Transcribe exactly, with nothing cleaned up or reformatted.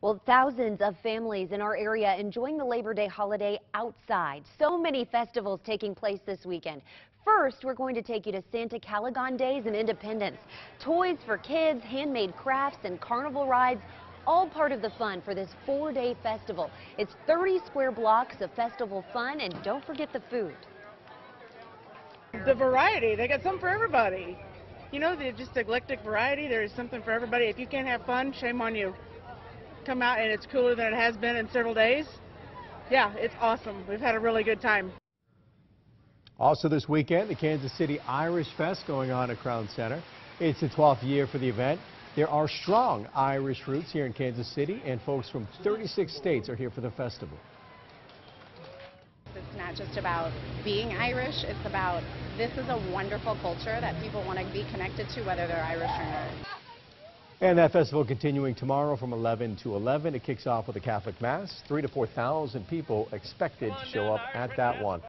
Well, thousands of families in our area enjoying the Labor Day holiday outside. So many festivals taking place this weekend. First, we're going to take you to Santa-Cali-Gon Days in Independence. Toys for kids, handmade crafts, and carnival rides, all part of the fun for this four-day festival. It's thirty square blocks of festival fun, and don't forget the food. The variety, they got something for everybody. You know, they're just eclectic variety. There's something for everybody. If you can't have fun, shame on you. Come out and it's cooler than it has been in several days. Yeah, it's awesome. We've had a really good time. Also this weekend, the Kansas City Irish Fest going on at Crown Center. It's the twelfth year for the event. There are strong Irish roots here in Kansas City, and folks from thirty-six states are here for the festival. It's not just about being Irish, it's about this is a wonderful culture that people want to be connected to, whether they're Irish or not. And that festival continuing tomorrow from eleven to eleven. It kicks off with a Catholic Mass. three to four thousand people expected to show up at that one.